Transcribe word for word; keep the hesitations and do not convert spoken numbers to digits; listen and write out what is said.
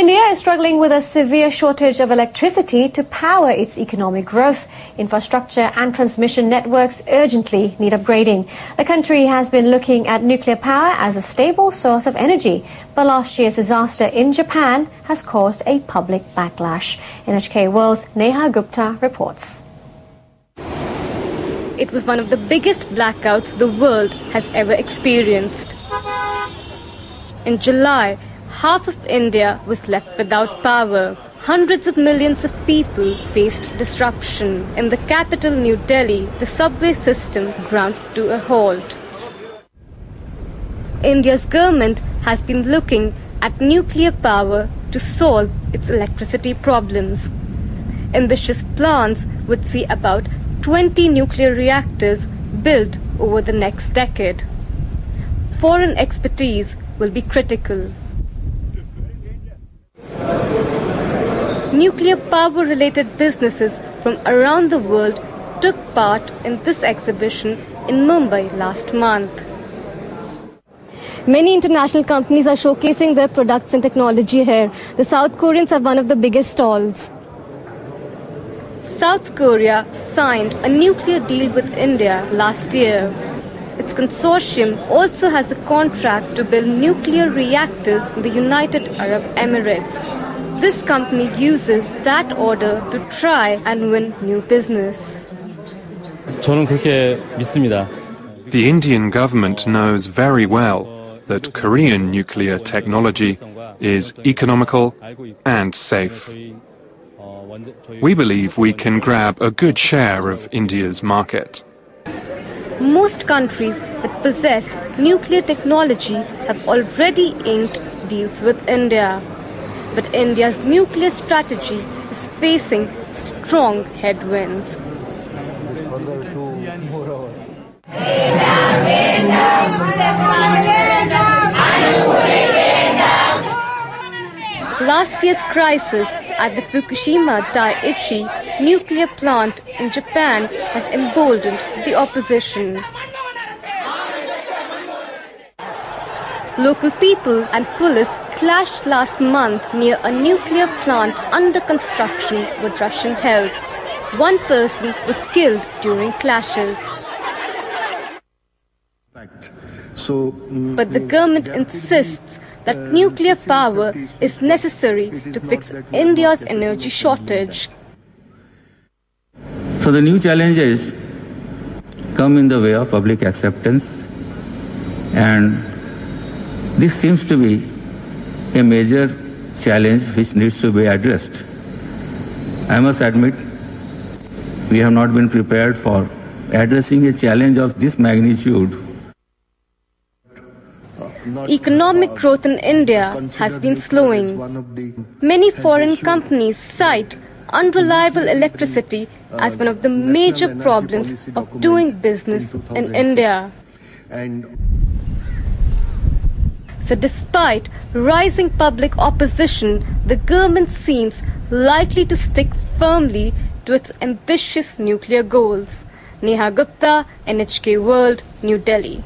India is struggling with a severe shortage of electricity to power its economic growth. Infrastructure and transmission networks urgently need upgrading. The country has been looking at nuclear power as a stable source of energy, but last year's disaster in Japan has caused a public backlash. N H K World's Neha Gupta reports. It was one of the biggest blackouts the world has ever experienced. In July, half of India was left without power. Hundreds of millions of people faced disruption. In the capital, New Delhi, the subway system ground to a halt. India's government has been looking at nuclear power to solve its electricity problems. Ambitious plans would see about twenty nuclear reactors built over the next decade. Foreign expertise will be critical. Nuclear power-related businesses from around the world took part in this exhibition in Mumbai last month. Many international companies are showcasing their products and technology here. The South Koreans are one of the biggest stalls. South Korea signed a nuclear deal with India last year. Its consortium also has a contract to build nuclear reactors in the United Arab Emirates. This company uses that order to try and win new business. The Indian government knows very well that Korean nuclear technology is economical and safe. We believe we can grab a good share of India's market. Most countries that possess nuclear technology have already inked deals with India. But India's nuclear strategy is facing strong headwinds. Last year's crisis at the Fukushima Daiichi nuclear plant in Japan has emboldened the opposition. Local people and police clashed last month near a nuclear plant under construction with Russian help. One person was killed during clashes. So, um, but the government insists that uh, nuclear power is necessary to fix India's energy shortage. So the new challenges come in the way of public acceptance, and this seems to be a major challenge which needs to be addressed. I must admit, we have not been prepared for addressing a challenge of this magnitude. Economic growth in India has been slowing. Many foreign companies cite unreliable electricity as one of the major problems of doing business in India. So despite rising public opposition, the government seems likely to stick firmly to its ambitious nuclear goals. Neha Gupta, N H K World, New Delhi.